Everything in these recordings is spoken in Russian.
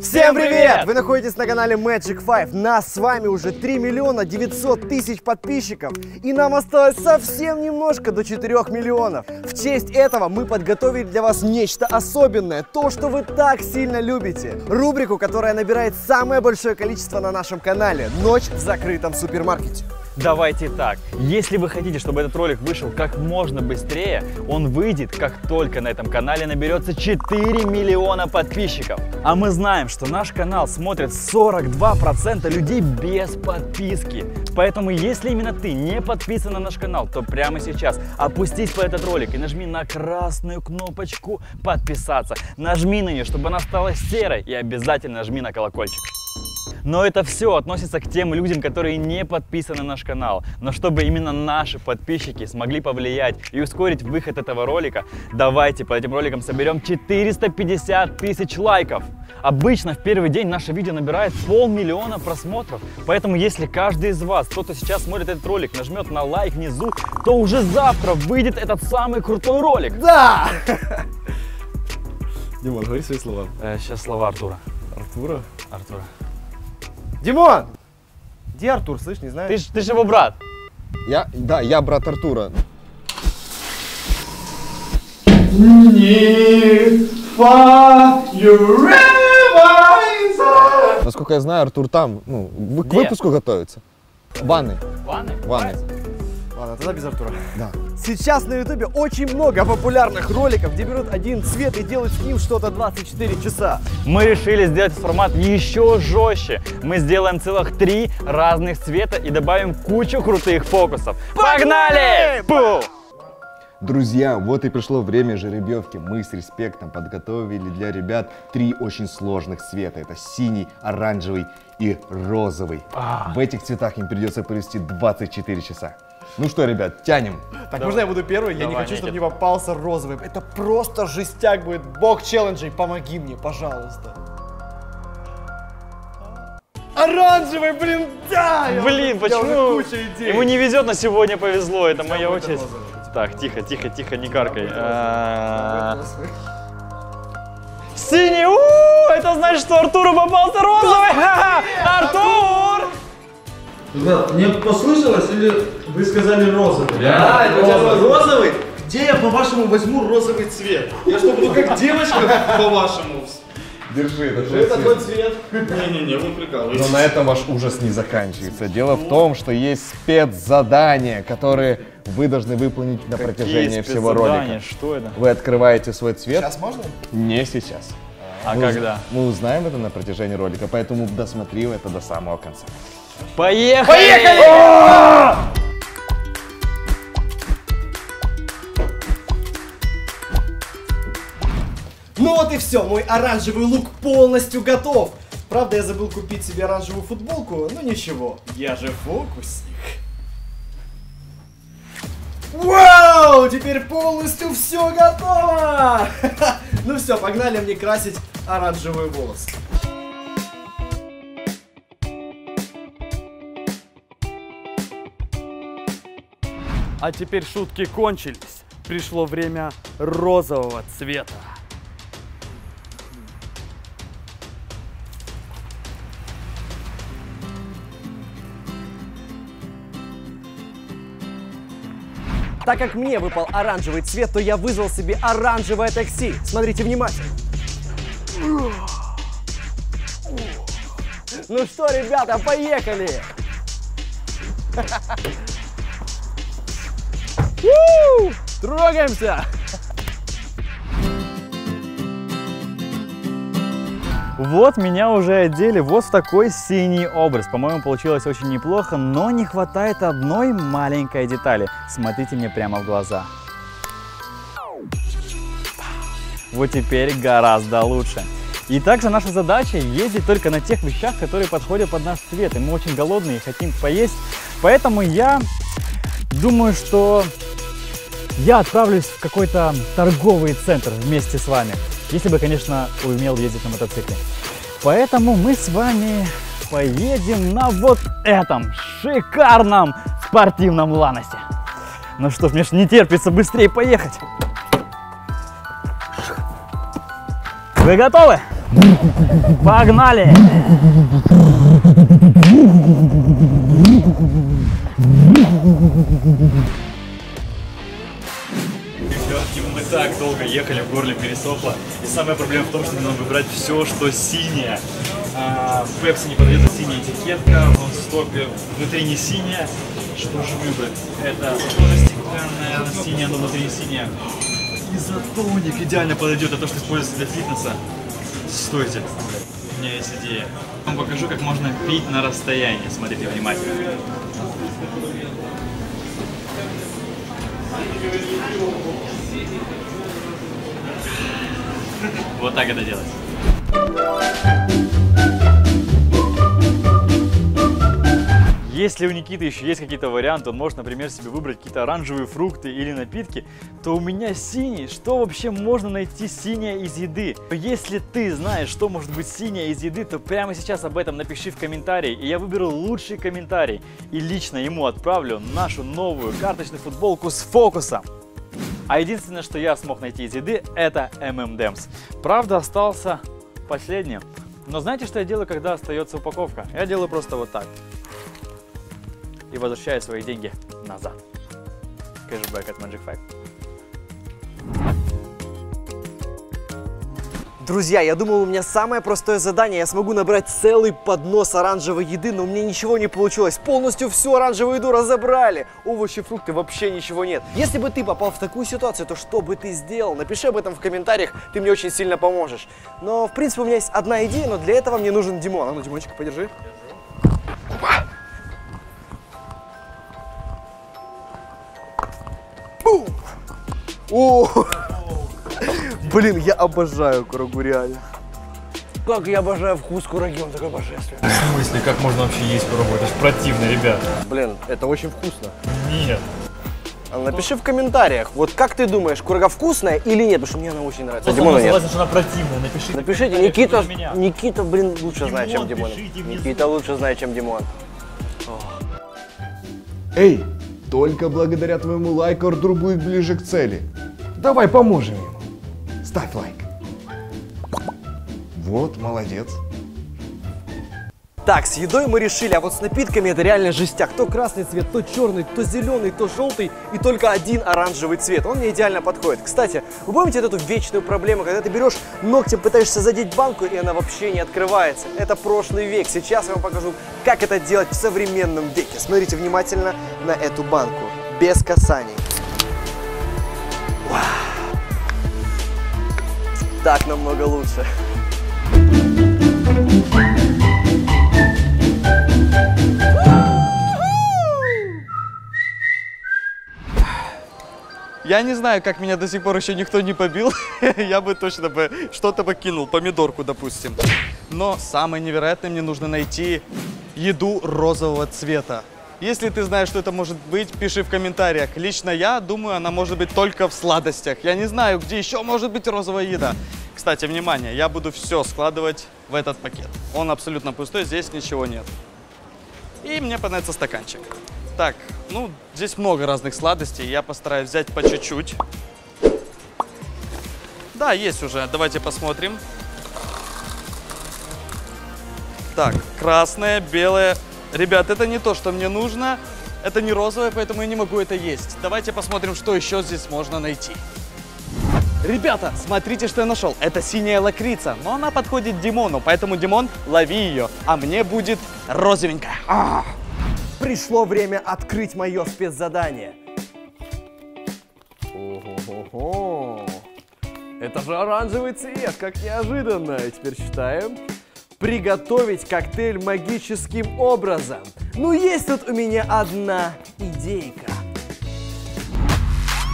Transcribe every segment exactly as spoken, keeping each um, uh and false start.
Всем привет! Вы находитесь на канале Magic Five. Нас с вами уже три миллиона девятьсот тысяч подписчиков. И нам осталось совсем немножко до четырёх миллионов. В честь этого мы подготовили для вас нечто особенное. То, что вы так сильно любите. Рубрику, которая набирает самое большое количество на нашем канале. Ночь в закрытом супермаркете. Давайте так, если вы хотите, чтобы этот ролик вышел как можно быстрее, он выйдет, как только на этом канале наберется четыре миллиона подписчиков. А мы знаем, что наш канал смотрит сорок два процента людей без подписки. Поэтому, если именно ты не подписан на наш канал, то прямо сейчас опустись под этот ролик и нажми на красную кнопочку «Подписаться». Нажми на нее, чтобы она стала серой, и обязательно нажми на колокольчик. Но это все относится к тем людям, которые не подписаны на наш канал. Но чтобы именно наши подписчики смогли повлиять и ускорить выход этого ролика, давайте под этим роликом соберем четыреста пятьдесят тысяч лайков. Обычно в первый день наше видео набирает полмиллиона просмотров. Поэтому если каждый из вас, кто-то сейчас смотрит этот ролик, нажмет на лайк внизу, то уже завтра выйдет этот самый крутой ролик. Да! Дима, говори свои слова. Сейчас слова Артура. Артура? Артура. Димон! Где Артур, слышь, не знаешь? Ты ж, ты ж его брат. Я, да, я брат Артура. Насколько я знаю, Артур там, ну, к Где? выпуску готовится. Ванны. Ванны? Ванны. Ладно, тогда без Артура. Да. Сейчас на ютубе очень много популярных роликов, где берут один цвет и делают с ним что-то двадцать четыре часа. Мы решили сделать формат еще жестче. Мы сделаем целых три разных цвета и добавим кучу крутых фокусов. Погнали! Пу! Друзья, вот и пришло время жеребьевки. Мы с Респектом подготовили для ребят три очень сложных цвета. Это синий, оранжевый и розовый. А-а-а. В этих цветах им придется провести двадцать четыре часа. Ну что, ребят, тянем. Так, давай. Можно я буду первый? Давай, я не хочу, чтобы не попался розовый. Это просто жестяк будет. Бог челленджей, помоги мне, пожалуйста. Оранжевый, блин, да! Блин, я, почему? Куча идей. Ему не везет, но сегодня повезло. Это моя очередь. Так, тихо, тихо, тихо, не каркай. Синий! У-у-у! Это значит, что Артуру попался розовый! Артур! Ребят, мне послышалось или вы сказали розовый? Да, это розовый. Где я, по-вашему, возьму розовый цвет? Я что, буду как девочка, по-вашему? Держи, держи. Это твой цвет. Не-не-не, вы прикалываетесь. Но на этом ваш ужас не заканчивается. Дело в том, что есть спецзадания, которые вы должны выполнить на протяжении всего ролика. Что это? Вы открываете свой цвет. Сейчас можно? Не сейчас. А когда? Мы узнаем это на протяжении ролика, поэтому досмотри это до самого конца. Поехали! Поехали! О! Ну вот и все, мой оранжевый лук полностью готов. Правда, я забыл купить себе оранжевую футболку, но ничего, я же фокусник. Вау! Теперь полностью все готово! Ну все, погнали мне красить оранжевые волосы. А теперь шутки кончились. Пришло время розового цвета. Так как мне выпал оранжевый цвет, то я вызвал себе оранжевое такси. Смотрите внимательно. Ну что, ребята, поехали! У-у-у! Трогаемся! Вот меня уже одели вот в такой синий образ. По-моему, получилось очень неплохо, но не хватает одной маленькой детали. Смотрите мне прямо в глаза. Вот теперь гораздо лучше. И также наша задача ездить только на тех вещах, которые подходят под наш цвет. И мы очень голодные и хотим поесть. Поэтому я думаю, что я отправлюсь в какой-то торговый центр вместе с вами. Если бы, конечно, умел ездить на мотоцикле. Поэтому мы с вами поедем на вот этом шикарном спортивном ланосе. Ну что ж, мне ж не терпится быстрее поехать. Вы готовы? Погнали! Ребятки, мы так долго ехали, в горле пересохло. И самая проблема в том, что нам надо выбрать все, что синее. В Пепси не подойдет синяя этикетка, он столько внутри не синяя. Что же выбрать? Это тоже стеклянная, синяя, но внутри не синяя. Изотоник идеально подойдет, это то, что используется для фитнеса. Стойте, у меня есть идея. Я вам покажу, как можно пить на расстоянии. Смотрите внимательно. Вот так это делать. Если у Никиты еще есть какие-то варианты, он может, например, себе выбрать какие-то оранжевые фрукты или напитки, то у меня синий. Что вообще можно найти синее из еды? Если ты знаешь, что может быть синее из еды, то прямо сейчас об этом напиши в комментарии, и я выберу лучший комментарий. И лично ему отправлю нашу новую карточную футболку с фокусом. А единственное, что я смог найти из еды, это эм энд эмс. Правда, остался последним. Но знаете, что я делаю, когда остается упаковка? Я делаю просто вот так. И возвращаю свои деньги назад. Кэшбэк от Magic Five. Друзья, я думал, у меня самое простое задание. Я смогу набрать целый поднос оранжевой еды, но у меня ничего не получилось. Полностью всю оранжевую еду разобрали. Овощи, фрукты, вообще ничего нет. Если бы ты попал в такую ситуацию, то что бы ты сделал? Напиши об этом в комментариях, ты мне очень сильно поможешь. Но, в принципе, у меня есть одна идея, но для этого мне нужен Димон. А ну, Димончик, подержи. Опа. О, блин, я обожаю курагу, реально. Как я обожаю вкус кураги, он такой божественный. В смысле, как можно вообще есть курагу? Это же противно, ребят. Блин, это очень вкусно. Нет. Напиши в комментариях, вот как ты думаешь, курага вкусная или нет, потому что мне она очень нравится. Димону нет. Согласен, что она противная, напишите. Напишите, Никита, Никита, блин, лучше знает, чем Димон. Никита лучше знает, чем Димон. Эй, только благодаря твоему лайку Артур будет ближе к цели. Давай поможем ему. Ставь лайк. Вот, молодец. Так, с едой мы решили, а вот с напитками это реально жестяк. То красный цвет, то черный, то зеленый, то желтый. И только один оранжевый цвет. Он мне идеально подходит. Кстати, вы помните эту вечную проблему, когда ты берешь ногтем, пытаешься задеть банку, и она вообще не открывается? Это прошлый век. Сейчас я вам покажу, как это делать в современном веке. Смотрите внимательно на эту банку. Без касаний. Так намного лучше. Я не знаю, как меня до сих пор еще никто не побил. Я бы точно бы что-то покинул, помидорку, допустим. Но самое невероятное, мне нужно найти еду розового цвета. Если ты знаешь, что это может быть, пиши в комментариях. Лично я думаю, она может быть только в сладостях. Я не знаю, где еще может быть розовая еда. Кстати, внимание, я буду все складывать в этот пакет. Он абсолютно пустой, здесь ничего нет. И мне понравится стаканчик. Так, ну, здесь много разных сладостей, я постараюсь взять по чуть-чуть. Да, есть уже, давайте посмотрим. Так, красное, белое... Ребят, это не то, что мне нужно, это не розовое, поэтому я не могу это есть. Давайте посмотрим, что еще здесь можно найти. Ребята, смотрите, что я нашел. Это синяя лакрица, но она подходит Димону, поэтому, Димон, лови ее, а мне будет розовенькая. А-а-а. Пришло время открыть мое спецзадание. Ого-го-го. Это же оранжевый цвет, как неожиданно. И теперь считаем. Приготовить коктейль магическим образом. Ну, есть тут у меня одна идейка.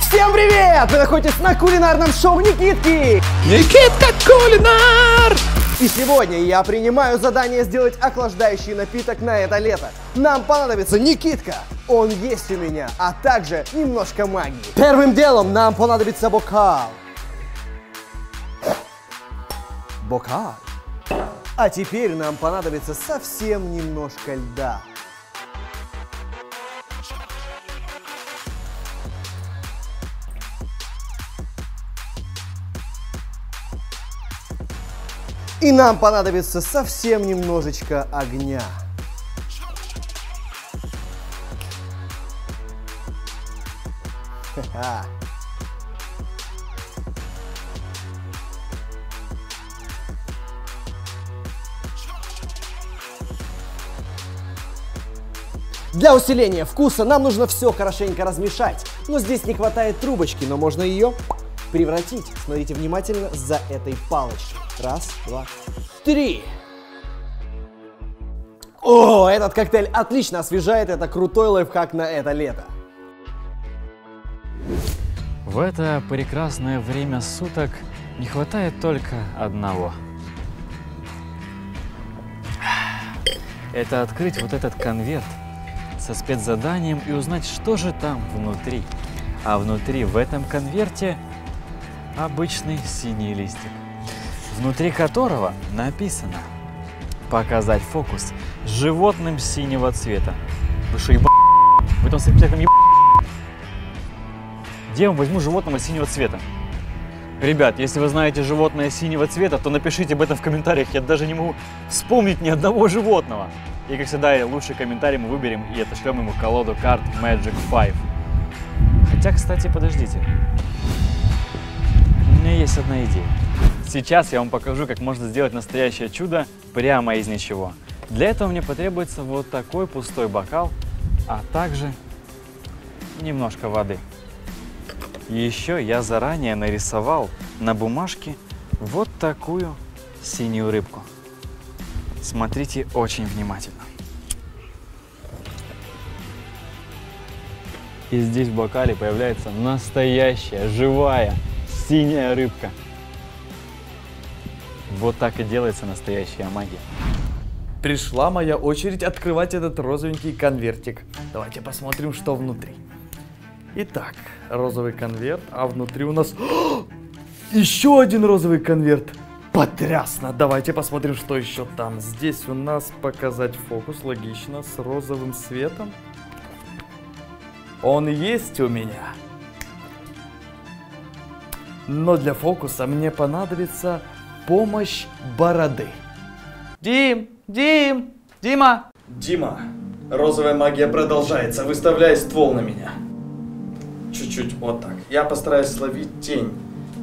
Всем привет! Вы находитесь на кулинарном шоу Никитки. Никитка кулинар! И сегодня я принимаю задание сделать охлаждающий напиток на это лето. Нам понадобится Никитка. Он есть у меня, а также немножко магии. Первым делом нам понадобится бокал. Бокал. А теперь нам понадобится совсем немножко льда. И нам понадобится совсем немножечко огня. Ха-ха. Для усиления вкуса нам нужно все хорошенько размешать. Но здесь не хватает трубочки, но можно ее превратить. Смотрите внимательно за этой палочкой. Раз, два, три. О, этот коктейль отлично освежает. Это крутой лайфхак на это лето. В это прекрасное время суток не хватает только одного. Это открыть вот этот конверт со спецзаданием и узнать, что же там внутри. А внутри в этом конверте обычный синий листик, внутри которого написано: показать фокус животным синего цвета. Вы что, ебать? Вы там с ребятами ебать? Где я возьму животного синего цвета? Ребят, если вы знаете животное синего цвета, то напишите об этом в комментариях. Я даже не могу вспомнить ни одного животного. И, как всегда, лучший комментарий мы выберем и отошлем ему колоду карт Magic Five. Хотя, кстати, подождите. У меня есть одна идея. Сейчас я вам покажу, как можно сделать настоящее чудо прямо из ничего. Для этого мне потребуется вот такой пустой бокал, а также немножко воды. Еще я заранее нарисовал на бумажке вот такую синюю рыбку. Смотрите очень внимательно. И здесь в бокале появляется настоящая, живая, синяя рыбка. Вот так и делается настоящая магия. Пришла моя очередь открывать этот розовенький конвертик. Давайте посмотрим, что внутри. Итак, розовый конверт, а внутри у нас О! Еще один розовый конверт. Потрясно! Давайте посмотрим, что еще там. Здесь у нас показать фокус, логично, с розовым светом. Он есть у меня. Но для фокуса мне понадобится помощь бороды. Дим! Дим! Дима! Дима, розовая магия продолжается. Выставляй ствол на меня. Чуть-чуть вот так. Я постараюсь словить тень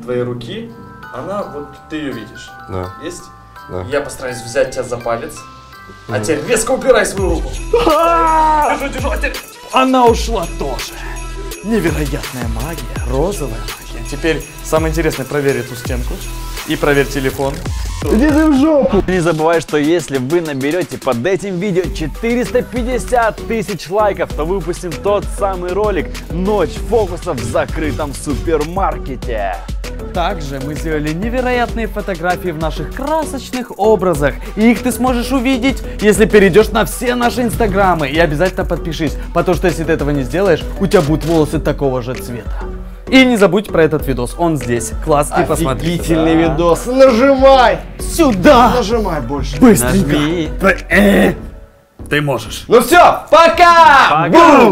твоей руки. Она, вот ты ее видишь. Да. Есть? Да. Я постараюсь взять тебя за палец. Mm-hmm. А теперь резко упирай свою руку. Держу, держу, а теперь... Она ушла тоже. Невероятная магия, розовая магия. Теперь самое интересное, проверь эту стенку. И проверь телефон. Иди ты в жопу! Не забывай, что если вы наберете под этим видео четыреста пятьдесят тысяч лайков, то выпустим тот самый ролик «Ночь фокусов в закрытом супермаркете». Также мы сделали невероятные фотографии в наших красочных образах. И их ты сможешь увидеть, если перейдешь на все наши инстаграмы. И обязательно подпишись, потому что если ты этого не сделаешь, у тебя будут волосы такого же цвета. И не забудь про этот видос, он здесь. Классный, посмотри. Офигительный видос. Нажимай! Сюда! Нажимай больше. Быстренько. Ты можешь. Ну все, пока! Пока! Бум!